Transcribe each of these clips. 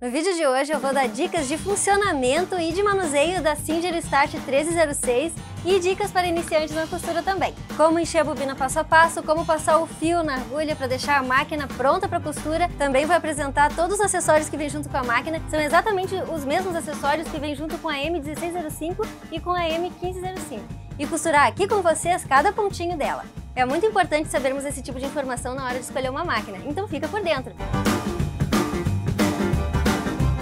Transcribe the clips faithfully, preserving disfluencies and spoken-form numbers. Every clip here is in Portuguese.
No vídeo de hoje eu vou dar dicas de funcionamento e de manuseio da Singer Start treze zero seis e dicas para iniciantes na costura também. Como encher a bobina passo a passo, como passar o fio na agulha para deixar a máquina pronta para costura. Também vou apresentar todos os acessórios que vêm junto com a máquina. São exatamente os mesmos acessórios que vêm junto com a M dezesseis zero cinco e com a M quinze zero cinco. E costurar aqui com vocês cada pontinho dela. É muito importante sabermos esse tipo de informação na hora de escolher uma máquina, então fica por dentro!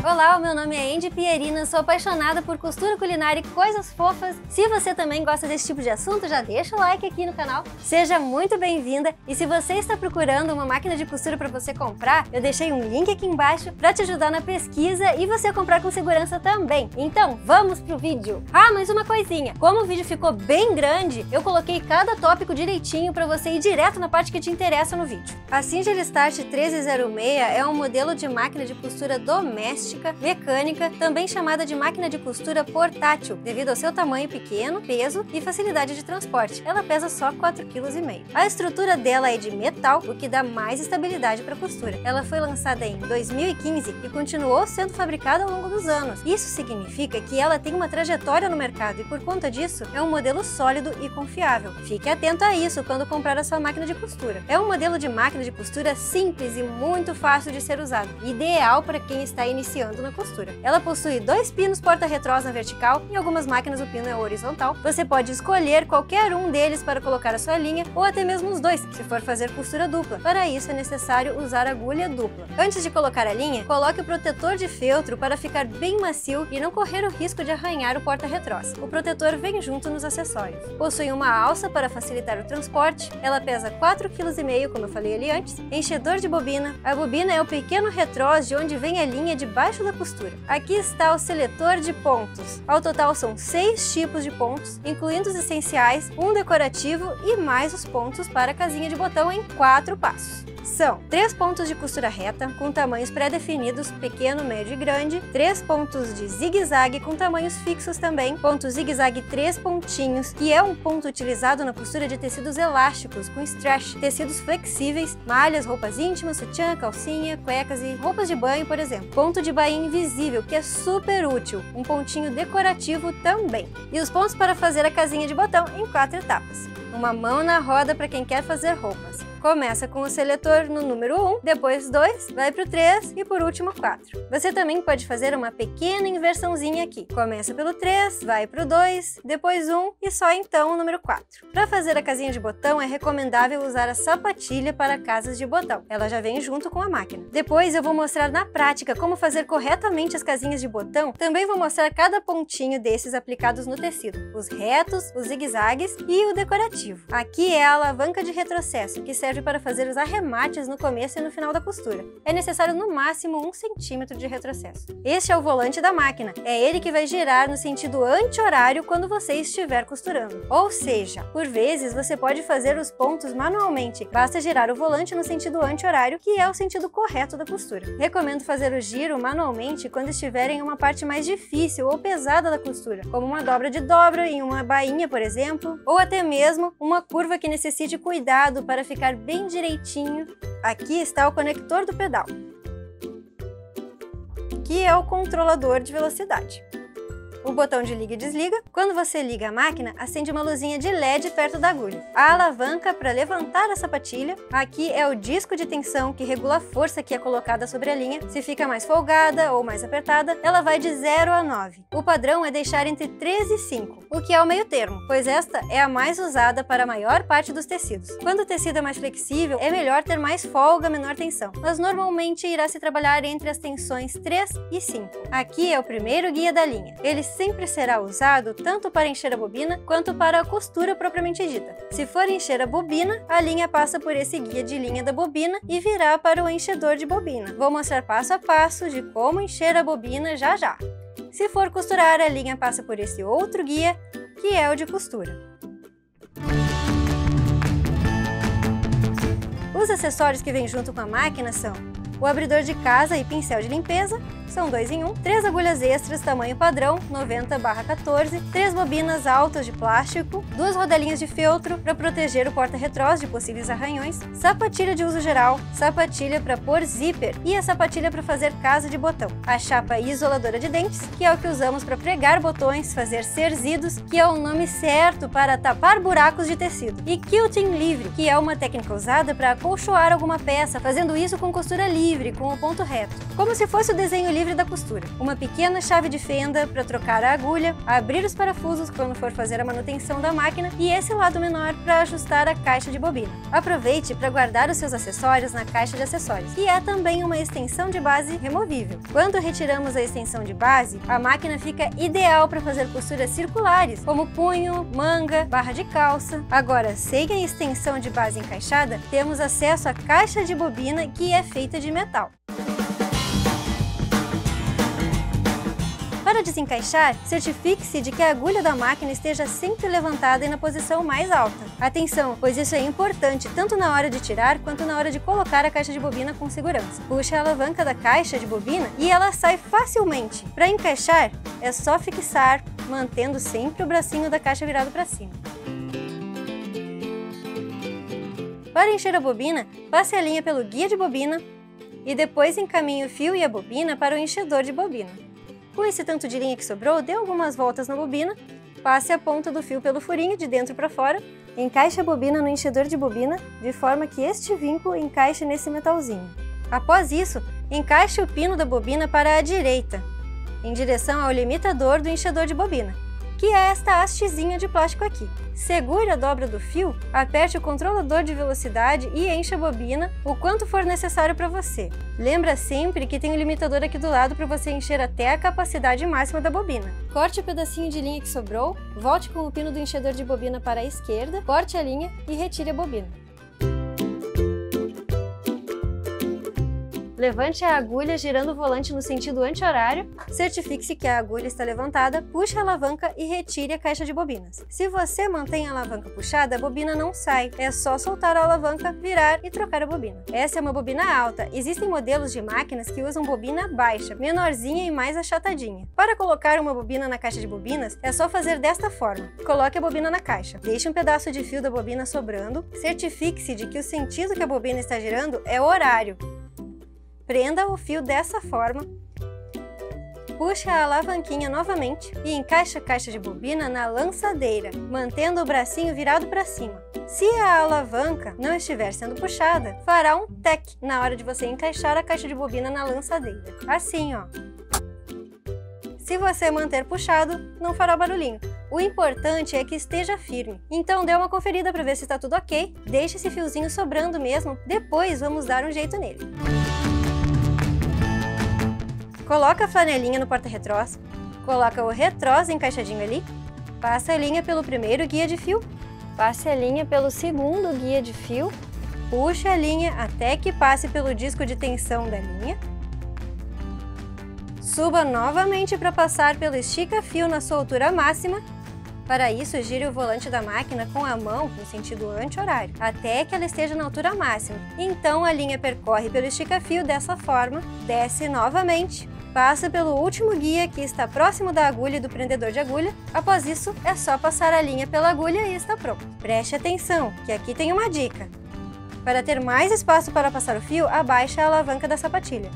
Olá, o meu nome é Andy Pierina, sou apaixonada por costura culinária e coisas fofas. Se você também gosta desse tipo de assunto, já deixa o like aqui no canal. Seja muito bem-vinda! E se você está procurando uma máquina de costura para você comprar, eu deixei um link aqui embaixo para te ajudar na pesquisa e você comprar com segurança também. Então, vamos pro vídeo! Ah, mais uma coisinha! Como o vídeo ficou bem grande, eu coloquei cada tópico direitinho para você ir direto na parte que te interessa no vídeo. A Singer Start treze zero seis é um modelo de máquina de costura doméstica mecânica, também chamada de máquina de costura portátil, devido ao seu tamanho pequeno, peso e facilidade de transporte. Ela pesa só quatro vírgula cinco quilos. A estrutura dela é de metal, o que dá mais estabilidade para a costura. Ela foi lançada em dois mil e quinze e continuou sendo fabricada ao longo dos anos. Isso significa que ela tem uma trajetória no mercado e, por conta disso, é um modelo sólido e confiável. Fique atento a isso quando comprar a sua máquina de costura. É um modelo de máquina de costura simples e muito fácil de ser usado, ideal para quem está iniciando na costura. Ela possui dois pinos porta-retrós na vertical, em algumas máquinas o pino é horizontal. Você pode escolher qualquer um deles para colocar a sua linha, ou até mesmo os dois, se for fazer costura dupla. Para isso é necessário usar agulha dupla. Antes de colocar a linha, coloque o protetor de feltro para ficar bem macio e não correr o risco de arranhar o porta-retrós. O protetor vem junto nos acessórios. Possui uma alça para facilitar o transporte, ela pesa quatro vírgula cinco quilos, como eu falei ali antes, enchedor de bobina. A bobina é o pequeno retrós de onde vem a linha de baixo da costura. Aqui está o seletor de pontos. Ao total são seis tipos de pontos, incluindo os essenciais, um decorativo e mais os pontos para a casinha de botão em quatro passos. São três pontos de costura reta com tamanhos pré-definidos, pequeno, médio e grande, três pontos de zigue-zague com tamanhos fixos também, ponto zigue-zague três pontinhos, que é um ponto utilizado na costura de tecidos elásticos com stretch, tecidos flexíveis, malhas, roupas íntimas, sutiã, calcinha, cuecas e roupas de banho, por exemplo. Ponto de bainha invisível, que é super útil, um pontinho decorativo também. E os pontos para fazer a casinha de botão em quatro etapas. Uma mão na roda para quem quer fazer roupas. Começa com o seletor no número um, depois dois, vai para o três e por último quatro. Você também pode fazer uma pequena inversãozinha aqui. Começa pelo três, vai para o dois, depois um e só então o número quatro. Para fazer a casinha de botão é recomendável usar a sapatilha para casas de botão. Ela já vem junto com a máquina. Depois eu vou mostrar na prática como fazer corretamente as casinhas de botão. Também vou mostrar cada pontinho desses aplicados no tecido. Os retos, os zigue-zagues e o decorativo. Aqui é a alavanca de retrocesso, que serve serve para fazer os arremates no começo e no final da costura. É necessário no máximo um centímetro de retrocesso. Este é o volante da máquina, é ele que vai girar no sentido anti-horário quando você estiver costurando. Ou seja, por vezes você pode fazer os pontos manualmente, basta girar o volante no sentido anti-horário, que é o sentido correto da costura. Recomendo fazer o giro manualmente quando estiver em uma parte mais difícil ou pesada da costura, como uma dobra de dobro em uma bainha, por exemplo, ou até mesmo uma curva que necessite cuidado para ficar bem direitinho. Aqui está o conector do pedal, que é o controlador de velocidade. O botão de liga e desliga. Quando você liga a máquina, acende uma luzinha de L E D perto da agulha. A alavanca para levantar a sapatilha. Aqui é o disco de tensão que regula a força que é colocada sobre a linha. Se fica mais folgada ou mais apertada, ela vai de zero a nove. O padrão é deixar entre três e cinco, o que é o meio termo, pois esta é a mais usada para a maior parte dos tecidos. Quando o tecido é mais flexível, é melhor ter mais folga, menor tensão, mas normalmente irá se trabalhar entre as tensões três e cinco. Aqui é o primeiro guia da linha. Ele sempre será usado tanto para encher a bobina quanto para a costura propriamente dita. Se for encher a bobina, a linha passa por esse guia de linha da bobina e virá para o enchedor de bobina. Vou mostrar passo a passo de como encher a bobina já já. Se for costurar, a linha passa por esse outro guia, que é o de costura. Os acessórios que vêm junto com a máquina são O abridor de casa e pincel de limpeza são dois em um, três agulhas extras tamanho padrão noventa barra quatorze, três bobinas altas de plástico, duas rodelinhas de feltro para proteger o porta-retrós de possíveis arranhões, sapatilha de uso geral, sapatilha para pôr zíper e a sapatilha para fazer casa de botão, a chapa isoladora de dentes, que é o que usamos para pregar botões, fazer cerzidos, que é o nome certo para tapar buracos de tecido, e quilting livre, que é uma técnica usada para acolchoar alguma peça, fazendo isso com costura livre, com o ponto reto, como se fosse o desenho livre da costura. Uma pequena chave de fenda para trocar a agulha, abrir os parafusos quando for fazer a manutenção da máquina e esse lado menor para ajustar a caixa de bobina. Aproveite para guardar os seus acessórios na caixa de acessórios, que é também uma extensão de base removível. Quando retiramos a extensão de base, a máquina fica ideal para fazer costuras circulares, como punho, manga, barra de calça. Agora, sem a extensão de base encaixada, temos acesso à caixa de bobina, que é feita de metal. Para desencaixar, certifique-se de que a agulha da máquina esteja sempre levantada e na posição mais alta. Atenção, pois isso é importante tanto na hora de tirar quanto na hora de colocar a caixa de bobina com segurança. Puxe a alavanca da caixa de bobina e ela sai facilmente. Para encaixar, é só fixar, mantendo sempre o bracinho da caixa virado para cima. Para encher a bobina, passe a linha pelo guia de bobina e depois encaminhe o fio e a bobina para o enchedor de bobina. Com esse tanto de linha que sobrou, dê algumas voltas na bobina, passe a ponta do fio pelo furinho de dentro para fora, encaixe a bobina no enchedor de bobina, de forma que este vinco encaixe nesse metalzinho. Após isso, encaixe o pino da bobina para a direita, em direção ao limitador do enchedor de bobina, que é esta hastezinha de plástico aqui. Segure a dobra do fio, aperte o controlador de velocidade e encha a bobina o quanto for necessário para você. Lembra sempre que tem um limitador aqui do lado para você encher até a capacidade máxima da bobina. Corte o pedacinho de linha que sobrou, volte com o pino do enchedor de bobina para a esquerda, corte a linha e retire a bobina. Levante a agulha girando o volante no sentido anti-horário, certifique-se que a agulha está levantada, puxe a alavanca e retire a caixa de bobinas. Se você mantém a alavanca puxada, a bobina não sai, é só soltar a alavanca, virar e trocar a bobina. Essa é uma bobina alta, existem modelos de máquinas que usam bobina baixa, menorzinha e mais achatadinha. Para colocar uma bobina na caixa de bobinas, é só fazer desta forma. Coloque a bobina na caixa, deixe um pedaço de fio da bobina sobrando, certifique-se de que o sentido que a bobina está girando é o horário. Prenda o fio dessa forma, puxa a alavanquinha novamente e encaixa a caixa de bobina na lançadeira, mantendo o bracinho virado para cima. Se a alavanca não estiver sendo puxada, fará um tec na hora de você encaixar a caixa de bobina na lançadeira. Assim, ó. Se você manter puxado, não fará barulhinho. O importante é que esteja firme, então dê uma conferida para ver se está tudo ok, deixe esse fiozinho sobrando mesmo, depois vamos dar um jeito nele. Coloca a flanelinha no porta-retrós, coloca o retrós encaixadinho ali, passa a linha pelo primeiro guia de fio, passa a linha pelo segundo guia de fio, puxa a linha até que passe pelo disco de tensão da linha, suba novamente para passar pelo estica-fio na sua altura máxima. Para isso, gire o volante da máquina com a mão no sentido anti-horário, até que ela esteja na altura máxima. Então, a linha percorre pelo estica-fio dessa forma, desce novamente, passa pelo último guia que está próximo da agulha e do prendedor de agulha. Após isso, é só passar a linha pela agulha e está pronto. Preste atenção, que aqui tem uma dica. Para ter mais espaço para passar o fio, abaixe a alavanca da sapatilha.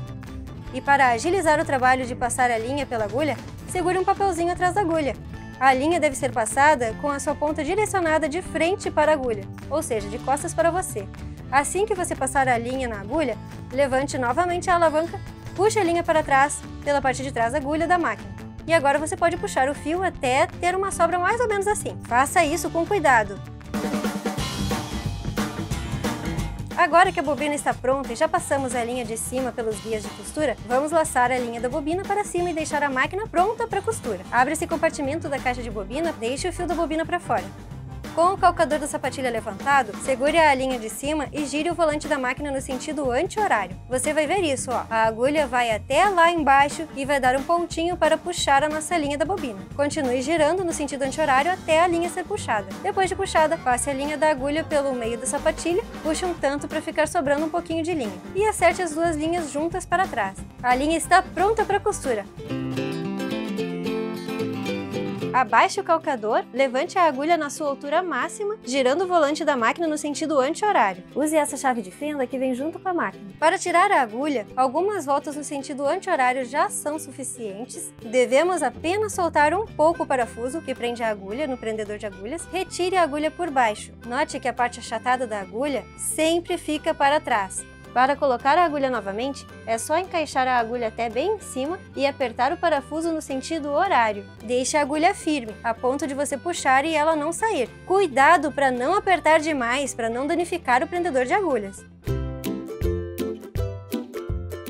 E para agilizar o trabalho de passar a linha pela agulha, segure um papelzinho atrás da agulha. A linha deve ser passada com a sua ponta direcionada de frente para a agulha, ou seja, de costas para você. Assim que você passar a linha na agulha, levante novamente a alavanca, puxe a linha para trás, pela parte de trás da agulha da máquina. E agora você pode puxar o fio até ter uma sobra mais ou menos assim. Faça isso com cuidado. Agora que a bobina está pronta e já passamos a linha de cima pelos guias de costura, vamos laçar a linha da bobina para cima e deixar a máquina pronta para costura. Abra esse compartimento da caixa de bobina, deixe o fio da bobina para fora. Com o calcador da sapatilha levantado, segure a linha de cima e gire o volante da máquina no sentido anti-horário. Você vai ver isso, ó. A agulha vai até lá embaixo e vai dar um pontinho para puxar a nossa linha da bobina. Continue girando no sentido anti-horário até a linha ser puxada. Depois de puxada, passe a linha da agulha pelo meio da sapatilha, puxe um tanto para ficar sobrando um pouquinho de linha e acerte as duas linhas juntas para trás. A linha está pronta para costura. Abaixe o calcador, levante a agulha na sua altura máxima, girando o volante da máquina no sentido anti-horário. Use essa chave de fenda que vem junto com a máquina. Para tirar a agulha, algumas voltas no sentido anti-horário já são suficientes. Devemos apenas soltar um pouco o parafuso que prende a agulha no prendedor de agulhas. Retire a agulha por baixo. Note que a parte achatada da agulha sempre fica para trás. Para colocar a agulha novamente, é só encaixar a agulha até bem em cima e apertar o parafuso no sentido horário. Deixe a agulha firme, a ponto de você puxar e ela não sair. Cuidado para não apertar demais, para não danificar o prendedor de agulhas.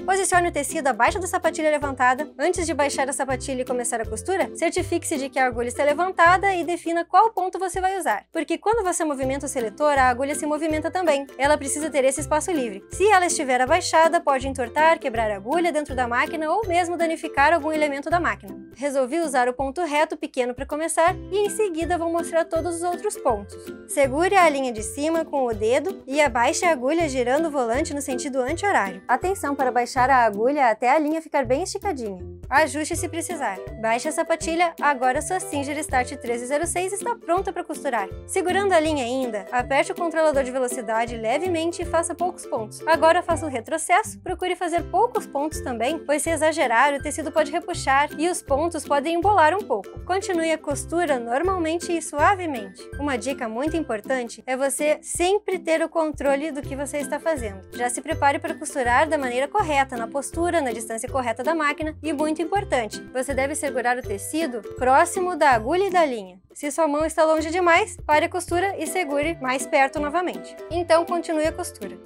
Posicione o tecido abaixo da sapatilha levantada. Antes de baixar a sapatilha e começar a costura, certifique-se de que a agulha está levantada e defina qual ponto você vai usar. Porque quando você movimenta o seletor, a agulha se movimenta também. Ela precisa ter esse espaço livre. Se ela estiver abaixada, pode entortar, quebrar a agulha dentro da máquina ou mesmo danificar algum elemento da máquina. Resolvi usar o ponto reto pequeno para começar e em seguida vou mostrar todos os outros pontos. Segure a linha de cima com o dedo e abaixe a agulha girando o volante no sentido anti-horário. Atenção para baixar a agulha até a linha ficar bem esticadinha. Ajuste se precisar. Baixe a sapatilha, agora sua Singer Start treze zero seis está pronta para costurar. Segurando a linha ainda, aperte o controlador de velocidade levemente e faça poucos pontos. Agora faça o retrocesso, procure fazer poucos pontos também, pois se exagerar, o tecido pode repuxar e os pontos podem embolar um pouco. Continue a costura normalmente e suavemente. Uma dica muito importante é você sempre ter o controle do que você está fazendo. Já se prepare para costurar da maneira correta, na postura, na distância correta da máquina e, muito importante, você deve segurar o tecido próximo da agulha e da linha. Se sua mão está longe demais, pare a costura e segure mais perto novamente. Então, continue a costura.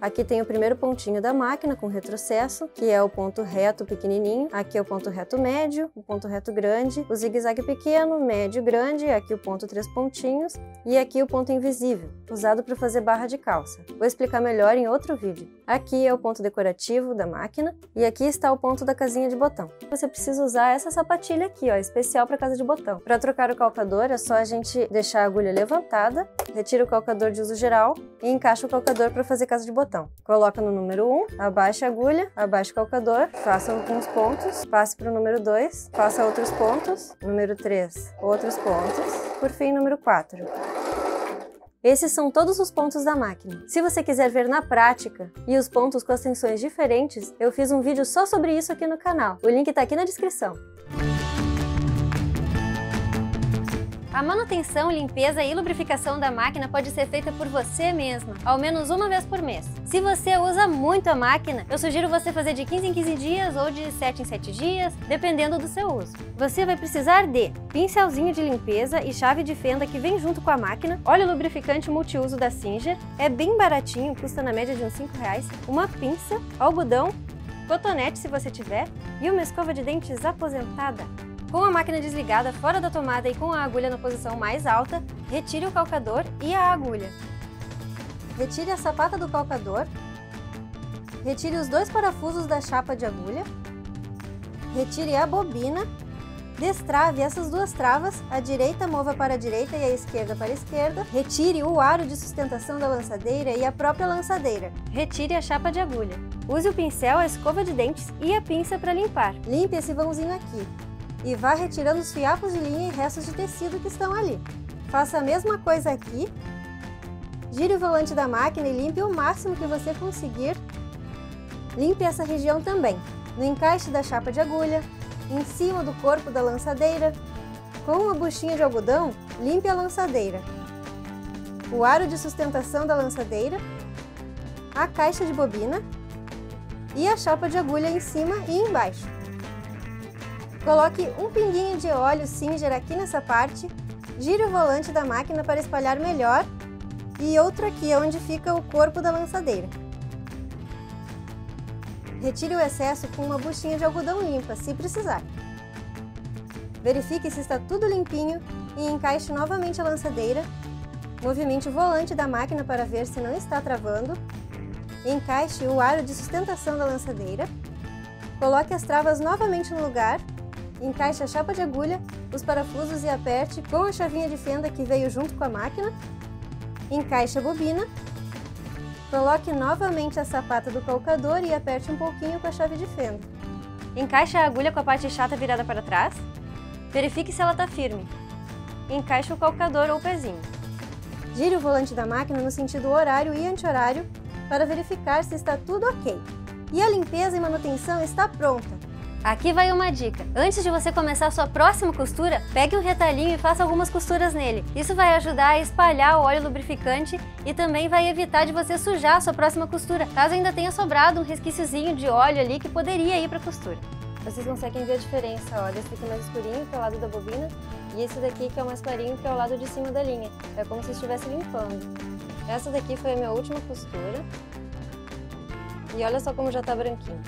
Aqui tem o primeiro pontinho da máquina com retrocesso, que é o ponto reto pequenininho. Aqui é o ponto reto médio, o ponto reto grande, o zigue-zague pequeno, médio, grande. Aqui o ponto três pontinhos e aqui o ponto invisível, usado para fazer barra de calça. Vou explicar melhor em outro vídeo. Aqui é o ponto decorativo da máquina e aqui está o ponto da casinha de botão. Você precisa usar essa sapatilha aqui, ó, especial para casa de botão. Para trocar o calcador é só a gente deixar a agulha levantada, retira o calcador de uso geral e encaixa o calcador para fazer casa de botão. Coloca no número um, abaixa a agulha, abaixa o calcador, faça alguns pontos, passe para o número dois, faça outros pontos, número três, outros pontos, por fim número quatro. Esses são todos os pontos da máquina. Se você quiser ver na prática e os pontos com as tensões diferentes, eu fiz um vídeo só sobre isso aqui no canal. O link está aqui na descrição. A manutenção, limpeza e lubrificação da máquina pode ser feita por você mesma, ao menos uma vez por mês. Se você usa muito a máquina, eu sugiro você fazer de quinze em quinze dias ou de sete em sete dias, dependendo do seu uso. Você vai precisar de pincelzinho de limpeza e chave de fenda que vem junto com a máquina, óleo lubrificante multiuso da Singer, é bem baratinho, custa na média de uns cinco reais, uma pinça, algodão, cotonete se você tiver e uma escova de dentes aposentada. Com a máquina desligada fora da tomada e com a agulha na posição mais alta, retire o calcador e a agulha. Retire a sapata do calcador. Retire os dois parafusos da chapa de agulha. Retire a bobina. Destrave essas duas travas, a direita mova para a direita e a esquerda para a esquerda. Retire o aro de sustentação da lançadeira e a própria lançadeira. Retire a chapa de agulha. Use o pincel, a escova de dentes e a pinça para limpar. Limpe esse vãozinho aqui. E vá retirando os fiapos de linha e restos de tecido que estão ali. Faça a mesma coisa aqui. Gire o volante da máquina e limpe o máximo que você conseguir. Limpe essa região também, no encaixe da chapa de agulha, em cima do corpo da lançadeira. Com uma buchinha de algodão, limpe a lançadeira, o aro de sustentação da lançadeira, a caixa de bobina e a chapa de agulha em cima e embaixo. Coloque um pinguinho de óleo Singer aqui nessa parte, gire o volante da máquina para espalhar melhor e outro aqui onde fica o corpo da lançadeira. Retire o excesso com uma buchinha de algodão limpa, se precisar. Verifique se está tudo limpinho e encaixe novamente a lançadeira, movimente o volante da máquina para ver se não está travando, encaixe o aro de sustentação da lançadeira, coloque as travas novamente no lugar, encaixe a chapa de agulha, os parafusos e aperte com a chavinha de fenda que veio junto com a máquina, encaixe a bobina, coloque novamente a sapata do calcador e aperte um pouquinho com a chave de fenda. Encaixe a agulha com a parte chata virada para trás, verifique se ela está firme, encaixe o calcador ou pezinho. Gire o volante da máquina no sentido horário e anti-horário para verificar se está tudo ok. E a limpeza e manutenção está pronta! Aqui vai uma dica! Antes de você começar a sua próxima costura, pegue um retalhinho e faça algumas costuras nele. Isso vai ajudar a espalhar o óleo lubrificante e também vai evitar de você sujar a sua próxima costura, caso ainda tenha sobrado um resquíciozinho de óleo ali que poderia ir para a costura. Vocês conseguem ver a diferença, ó, desse aqui mais escurinho, que é o lado da bobina, e esse daqui que é o mais clarinho, que é o lado de cima da linha. É como se estivesse limpando. Essa daqui foi a minha última costura. E olha só como já tá branquinho.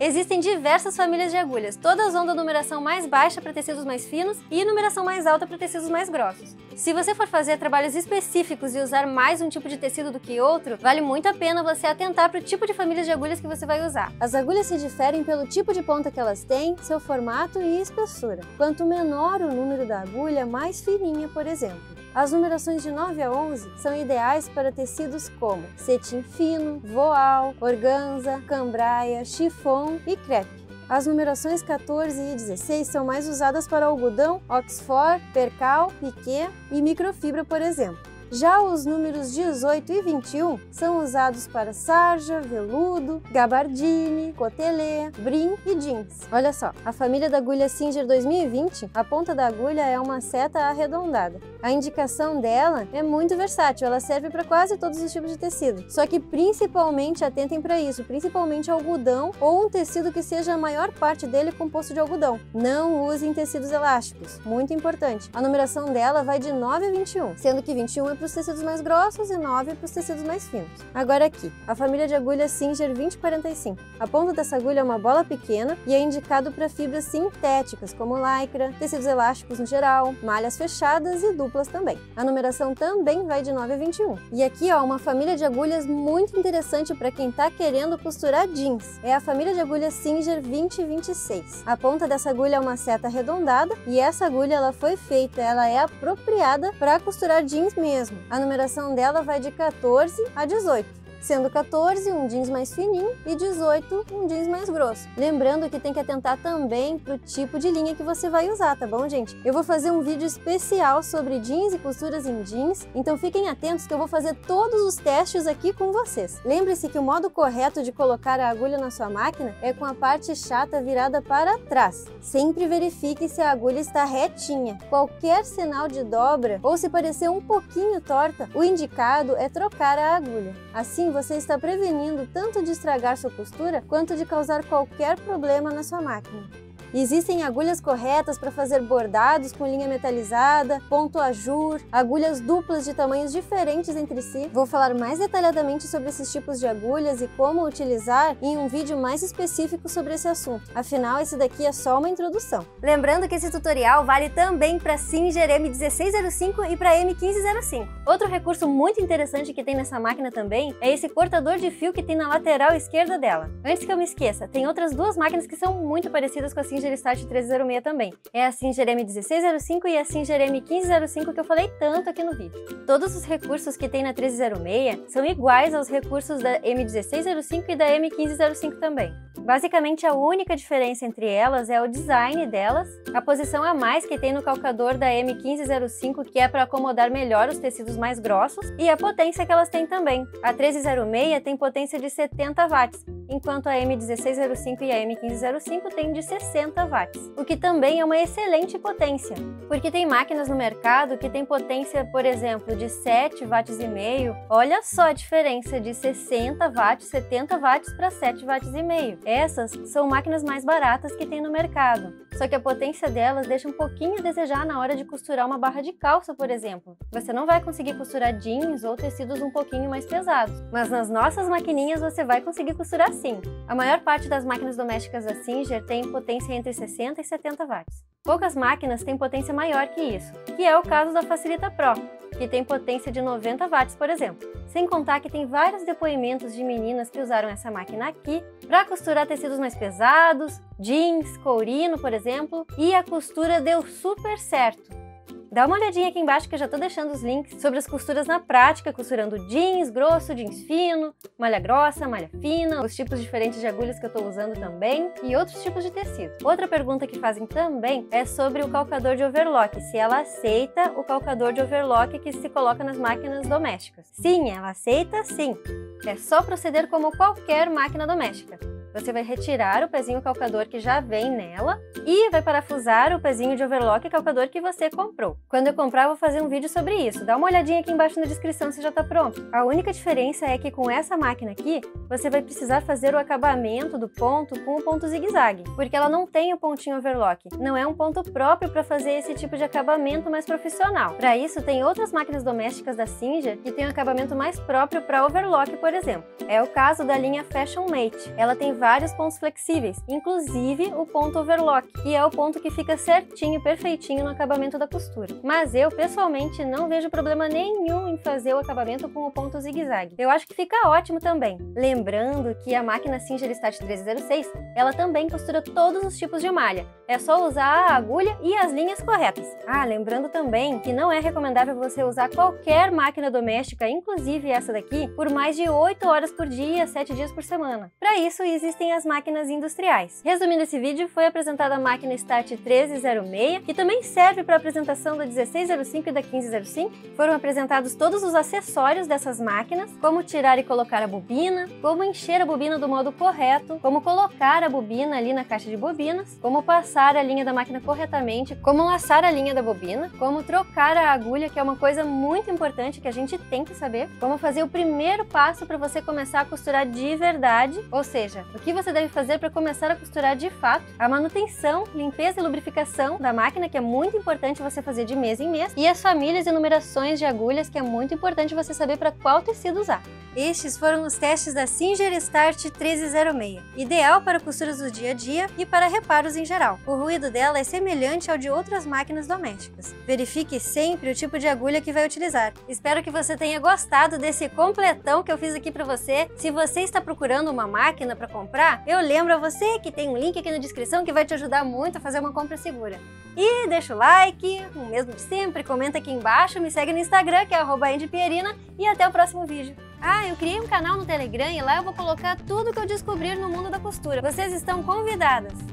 Existem diversas famílias de agulhas, todas vão da numeração mais baixa para tecidos mais finos e numeração mais alta para tecidos mais grossos. Se você for fazer trabalhos específicos e usar mais um tipo de tecido do que outro, vale muito a pena você atentar para o tipo de família de agulhas que você vai usar. As agulhas se diferem pelo tipo de ponta que elas têm, seu formato e espessura. Quanto menor o número da agulha, mais fininha, por exemplo. As numerações de nove a onze são ideais para tecidos como cetim fino, voal, organza, cambraia, chiffon e crepe. As numerações quatorze e dezesseis são mais usadas para algodão, oxford, percal, piquê e microfibra, por exemplo. Já os números dezoito e vinte e um são usados para sarja, veludo, gabardine, cotelê, brim e jeans. Olha só, a família da agulha Singer dois mil e vinte, a ponta da agulha é uma seta arredondada. A indicação dela é muito versátil, ela serve para quase todos os tipos de tecido. Só que principalmente atentem para isso, principalmente algodão ou um tecido que seja a maior parte dele composto de algodão. Não usem tecidos elásticos, muito importante. A numeração dela vai de nove a vinte e um, sendo que vinte e um é para os tecidos mais grossos e nove para os tecidos mais finos. Agora aqui, a família de agulha Singer vinte quarenta e cinco. A ponta dessa agulha é uma bola pequena e é indicado para fibras sintéticas, como lycra, tecidos elásticos no geral, malhas fechadas e duplas também. A numeração também vai de nove a vinte e um. E aqui, ó, uma família de agulhas muito interessante para quem está querendo costurar jeans. É a família de agulha Singer vinte e vinte e seis. A ponta dessa agulha é uma seta arredondada e essa agulha ela foi feita, ela é apropriada para costurar jeans mesmo. A numeração dela vai de quatorze a dezoito. Sendo quatorze um jeans mais fininho e dezoito um jeans mais grosso. Lembrando que tem que atentar também para o tipo de linha que você vai usar, tá bom, gente? Eu vou fazer um vídeo especial sobre jeans e costuras em jeans, então fiquem atentos que eu vou fazer todos os testes aqui com vocês. Lembre-se que o modo correto de colocar a agulha na sua máquina é com a parte chata virada para trás. Sempre verifique se a agulha está retinha. Qualquer sinal de dobra ou se parecer um pouquinho torta, o indicado é trocar a agulha. Assim, você está prevenindo tanto de estragar sua costura quanto de causar qualquer problema na sua máquina. Existem agulhas corretas para fazer bordados com linha metalizada, ponto ajur, agulhas duplas de tamanhos diferentes entre si. Vou falar mais detalhadamente sobre esses tipos de agulhas e como utilizar em um vídeo mais específico sobre esse assunto. Afinal, esse daqui é só uma introdução. Lembrando que esse tutorial vale também para Singer M dezesseis zero cinco e para M quinze zero cinco. Outro recurso muito interessante que tem nessa máquina também é esse cortador de fio que tem na lateral esquerda dela. Antes que eu me esqueça, tem outras duas máquinas que são muito parecidas com a Singer Singer Start treze zero seis também. É a Singer M dezesseis zero cinco e a Singer M quinze zero cinco que eu falei tanto aqui no vídeo. Todos os recursos que tem na treze zero seis são iguais aos recursos da M dezesseis zero cinco e da M quinze zero cinco também. Basicamente, a única diferença entre elas é o design delas, a posição a mais que tem no calcador da M quinze zero cinco, que é para acomodar melhor os tecidos mais grossos, e a potência que elas têm também. A treze zero seis tem potência de setenta watts, enquanto a M dezesseis zero cinco e a M quinze zero cinco têm de sessenta watts, o que também é uma excelente potência, porque tem máquinas no mercado que tem potência, por exemplo, de sete watts e meio. Olha só a diferença de sessenta watts, setenta watts para sete watts e meio. É Essas são máquinas mais baratas que tem no mercado, só que a potência delas deixa um pouquinho a desejar na hora de costurar uma barra de calça, por exemplo. Você não vai conseguir costurar jeans ou tecidos um pouquinho mais pesados, mas nas nossas maquininhas você vai conseguir costurar sim. A maior parte das máquinas domésticas da Singer tem potência entre sessenta e setenta watts. Poucas máquinas têm potência maior que isso, que é o caso da Facilita Pro, que tem potência de noventa watts, por exemplo. Sem contar que tem vários depoimentos de meninas que usaram essa máquina aqui para costurar tecidos mais pesados, jeans, courino, por exemplo, e a costura deu super certo. Dá uma olhadinha aqui embaixo que eu já tô deixando os links sobre as costuras na prática, costurando jeans grosso, jeans fino, malha grossa, malha fina, os tipos diferentes de agulhas que eu tô usando também e outros tipos de tecido. Outra pergunta que fazem também é sobre o calcador de overlock, se ela aceita o calcador de overlock que se coloca nas máquinas domésticas. Sim, ela aceita sim. É só proceder como qualquer máquina doméstica. Você vai retirar o pezinho calcador que já vem nela e vai parafusar o pezinho de overlock e calcador que você comprou. Quando eu comprar, eu vou fazer um vídeo sobre isso. Dá uma olhadinha aqui embaixo na descrição se já tá pronto. A única diferença é que com essa máquina aqui, você vai precisar fazer o acabamento do ponto com o ponto zigue-zague, porque ela não tem o pontinho overlock. Não é um ponto próprio para fazer esse tipo de acabamento mais profissional. Para isso, tem outras máquinas domésticas da Singer que tem um acabamento mais próprio para overlock, por exemplo. É o caso da linha Fashion Mate. Ela tem vários pontos flexíveis, inclusive o ponto overlock, que é o ponto que fica certinho, perfeitinho no acabamento da costura. Mas eu, pessoalmente, não vejo problema nenhum em fazer o acabamento com o ponto zigue-zague. Eu acho que fica ótimo também. Lembrando que a máquina Singer Start treze zero seis, ela também costura todos os tipos de malha. É só usar a agulha e as linhas corretas. Ah, lembrando também que não é recomendável você usar qualquer máquina doméstica, inclusive essa daqui, por mais de oito horas por dia, sete dias por semana. Para isso, existe Existem as máquinas industriais. Resumindo esse vídeo, foi apresentada a máquina Start treze zero seis, que também serve para a apresentação da dezesseis zero cinco e da quinze zero cinco. Foram apresentados todos os acessórios dessas máquinas, como tirar e colocar a bobina, como encher a bobina do modo correto, como colocar a bobina ali na caixa de bobinas, como passar a linha da máquina corretamente, como laçar a linha da bobina, como trocar a agulha, que é uma coisa muito importante que a gente tem que saber, como fazer o primeiro passo para você começar a costurar de verdade, ou seja, o que você deve fazer para começar a costurar de fato, a manutenção, limpeza e lubrificação da máquina, que é muito importante você fazer de mês em mês, e as famílias e numerações de agulhas, que é muito importante você saber para qual tecido usar. Estes foram os testes da Singer Start treze zero seis, ideal para costuras do dia a dia e para reparos em geral. O ruído dela é semelhante ao de outras máquinas domésticas. Verifique sempre o tipo de agulha que vai utilizar. Espero que você tenha gostado desse completão que eu fiz aqui para você. Se você está procurando uma máquina para comprar, eu lembro a você que tem um link aqui na descrição que vai te ajudar muito a fazer uma compra segura. E deixa o like, o mesmo de sempre, comenta aqui embaixo, me segue no Instagram, que é arroba Andy Pierina, e até o próximo vídeo. Ah, eu criei um canal no Telegram e lá eu vou colocar tudo que eu descobrir no mundo da costura. Vocês estão convidadas!